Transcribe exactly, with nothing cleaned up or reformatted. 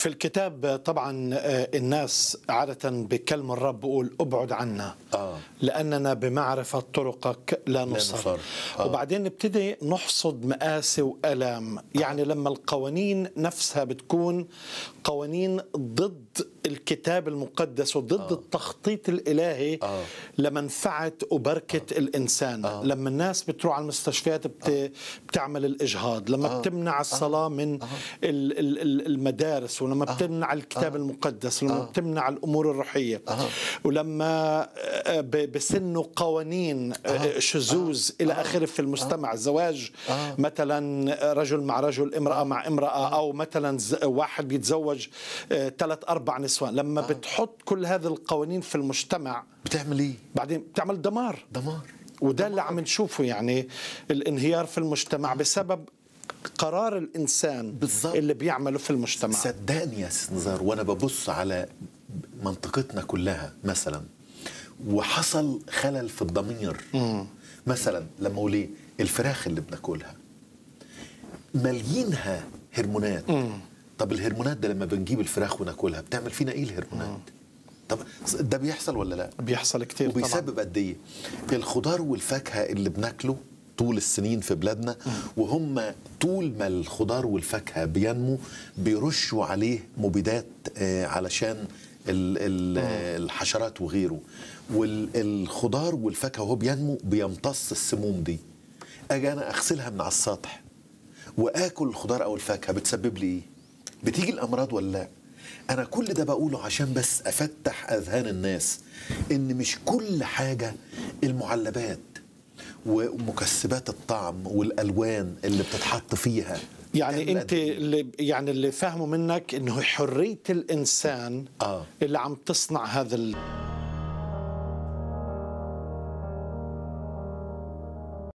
في الكتاب طبعا الناس عادة بكلم الرب بقول ابعد عنا آه. لأننا بمعرفة طرقك لا نصر آه. وبعدين نبتدي نحصد مآسي وألام، يعني لما القوانين نفسها بتكون قوانين ضد الكتاب المقدس وضد آه. التخطيط الإلهي آه. لمنفعة وبركة آه. الإنسان آه. لما الناس بتروح على المستشفيات بت... آه. بتعمل الإجهاض، لما آه. بتمنع الصلاة من آه. ال... ال... المدارس، ولما آه. بتمنع الكتاب آه. المقدس، ولما آه. بتمنع الأمور الروحية آه. ولما ب... بسنوا قوانين آه. شذوذ آه. إلى آخره في المجتمع، الزواج آه. آه. مثلا رجل مع رجل، امرأة آه. مع امرأة آه. أو مثلا واحد بيتزوج ثلاث أربع نساء. لما آه. بتحط كل هذه القوانين في المجتمع بتعمل ايه؟ بعدين بتعمل دمار دمار وده دمار. اللي عم نشوفه، يعني الانهيار في المجتمع بسبب قرار الانسان بالزبط. اللي بيعمله في المجتمع. صدقني يا سي نزار، وانا ببص على منطقتنا كلها مثلا وحصل خلل في الضمير م. مثلا لما اقول ايه، الفراخ اللي بناكلها مالينها هرمونات م. طب الهرمونات ده لما بنجيب الفراخ وناكلها بتعمل فينا ايه الهرمونات؟ طب ده بيحصل ولا لا؟ بيحصل كتير طبعا، وبيسبب قد ايه؟ الخضار والفاكهه اللي بناكله طول السنين في بلادنا، وهم طول ما الخضار والفاكهه بينمو بيرشوا عليه مبيدات علشان الحشرات وغيره، والخضار والفاكهه وهو بينمو بيمتص السموم دي. اجي انا اغسلها من على السطح واكل الخضار او الفاكهه بتسبب لي ايه؟ بتيجي الامراض ولا لا؟ انا كل ده بقوله عشان بس افتح اذهان الناس ان مش كل حاجه المعلبات ومكسبات الطعم والالوان اللي بتتحط فيها. يعني انت اللي يعني اللي فاهمه منك انه حريه الانسان آه. اللي عم تصنع هذا ال...